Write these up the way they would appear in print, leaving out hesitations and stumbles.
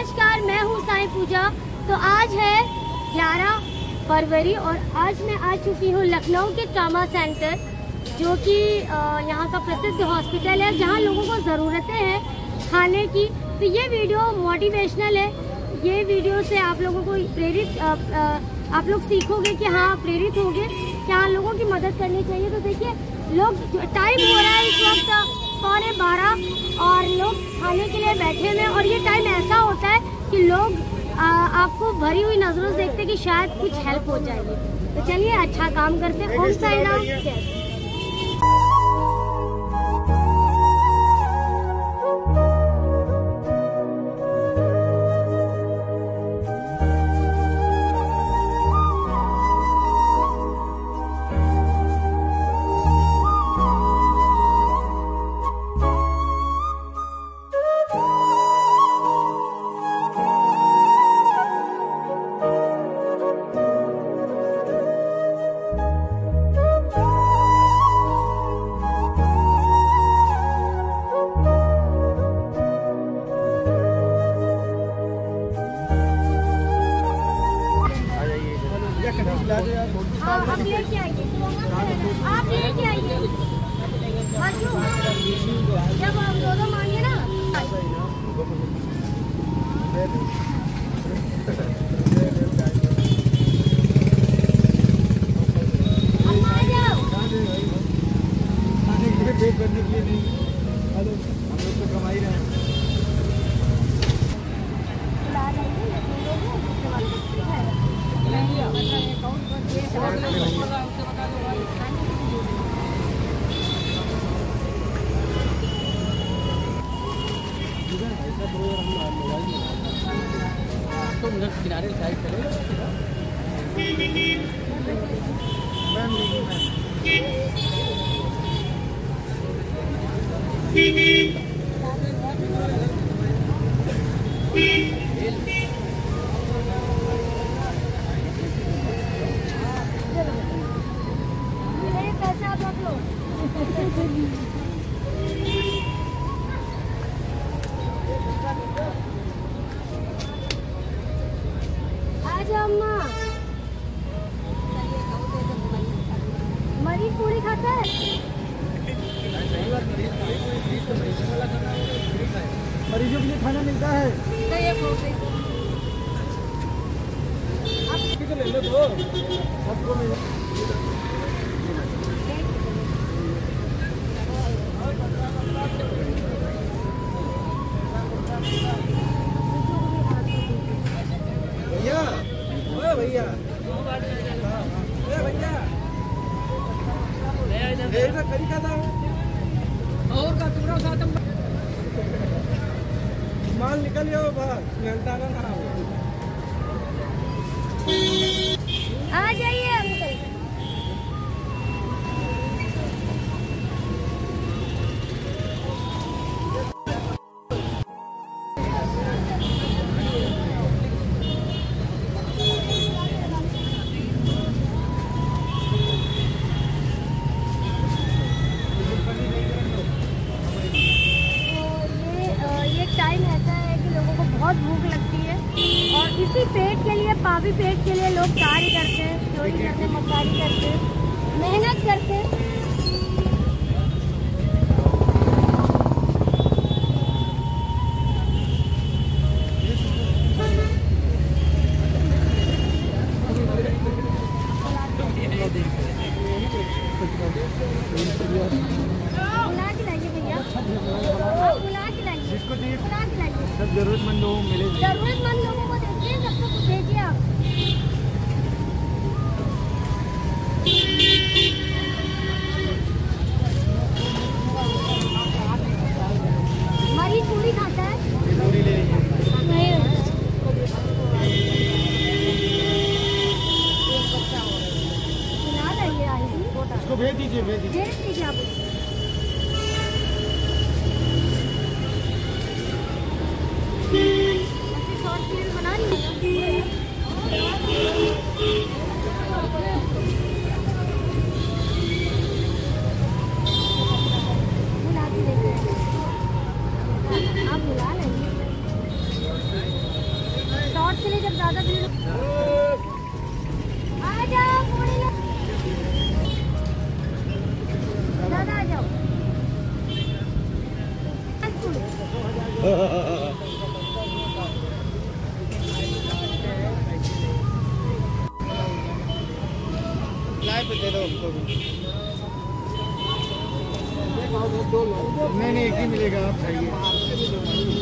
नमस्कार, मैं हूँ साई पूजा। तो आज है 11 फरवरी और आज मैं आ चुकी हूँ लखनऊ के ट्रामा सेंटर, जो कि यहाँ का प्रसिद्ध हॉस्पिटल है, जहाँ लोगों को ज़रूरतें हैं खाने की। तो ये वीडियो मोटिवेशनल है। ये वीडियो से आप लोगों को आप लोग सीखोगे कि हाँ, प्रेरित होंगे कि हाँ, लोगों की मदद करनी चाहिए। तो देखिए, लोग टाइम हो रहा है इस वक्त 12:15 और लोग खाने के लिए बैठे हुए हैं। और ये टाइम ऐसा होता है कि लोग आपको भरी हुई नजरों से देखते हैं कि शायद कुछ हेल्प हो जाएगी। तो चलिए अच्छा काम करते हैं। ओम साई राम। आप लेके आइए, आप लेके आइए। जब आप दो मांगे ना, अम्मा आ जाओ। करने के लिए हम लोग तो कमा ही रहे हैं। किनारे साइड चले पैसा आप लो। मरीज पूरी खाता है, मरीजों के लिए खाना मिलता है। भैया भैया तरीका था और का तुमरा साथ माल निकल जाओ बाहर, घंटा ना आ जाइए। भूख लगती है और इसी पेट के लिए, पावी पेट के लिए लोग कार्य करते हैं, चोरी करते हैं, मकारी करते हैं, मेहनत करते हैं। सब जरूरतमंद लोगों को मिले, जरूरतमंद लोगों को देखिए, सबको भेजिए आप। मरीज पूरी खाता है, पूरी ले लीजिए। इसको भेज दीजिए, भेज दीजिए आप। आप बुला लेंगे। मैंने एक ही मिलेगा आप चाहिए।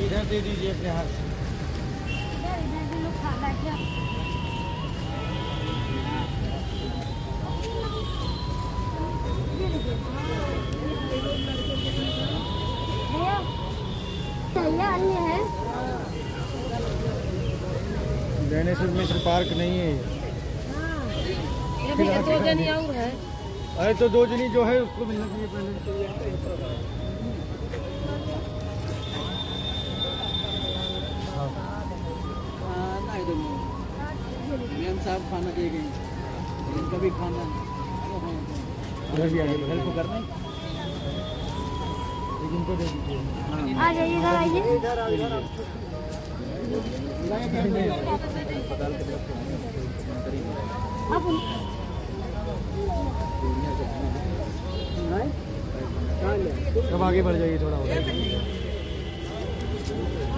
इधर दे दीजिए अपने हाथ से। इधर भी लोग खा बैठे हैं। मिश्र पार्क नहीं है ये। दो जनी और है। अरे तो दो जनी जो है उसको मिलना चाहिए पहले। साहब खाना दे गए इनका भी खाना उधर भी आगे हेल्प करना आ जाइए इधर आइए। अब आगे बढ़ जाइए थोड़ा।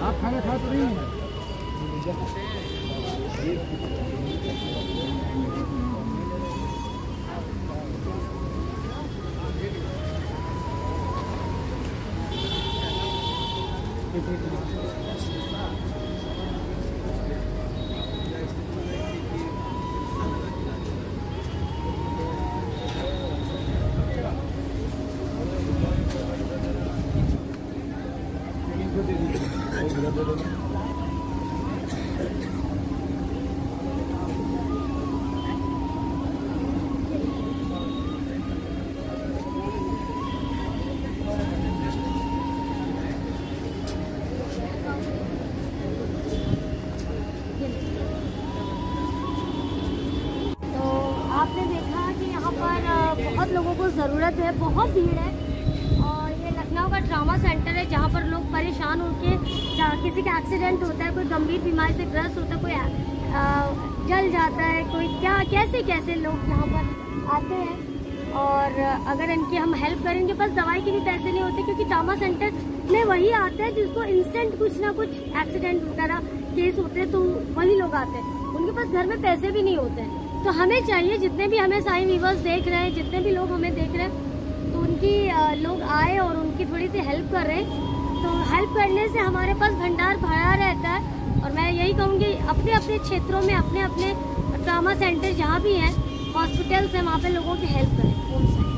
आप खाना खा तो नहीं है? ज़रूरत है, बहुत भीड़ है। और ये लखनऊ का ट्रामा सेंटर है जहाँ पर लोग परेशान होके, किसी का एक्सीडेंट होता है, कोई गंभीर बीमारी से ग्रस्त होता है, कोई जल जाता है, कोई क्या कैसे कैसे लोग यहाँ पर आते हैं। और अगर इनकी हम हेल्प करेंगे, बस दवाई के भी पैसे नहीं होते, क्योंकि ट्रामा सेंटर में वही आते हैं जिसको इंस्टेंट कुछ ना कुछ एक्सीडेंट वगैरह केस होते हैं तो वही लोग आते हैं। उनके पास घर में पैसे भी नहीं होते हैं। तो हमें चाहिए, जितने भी हमें साई व्यूवर्स देख रहे हैं, जितने भी लोग हमें देख रहे हैं, तो उनकी लोग आए और उनकी थोड़ी सी हेल्प कर रहे हैं। तो हेल्प करने से हमारे पास भंडार भरा रहता है। और मैं यही कहूँगी, अपने अपने क्षेत्रों में अपने अपने ट्रामा सेंटर जहाँ भी हैं, हॉस्पिटल्स हैं, वहाँ पे लोगों की हेल्प करें।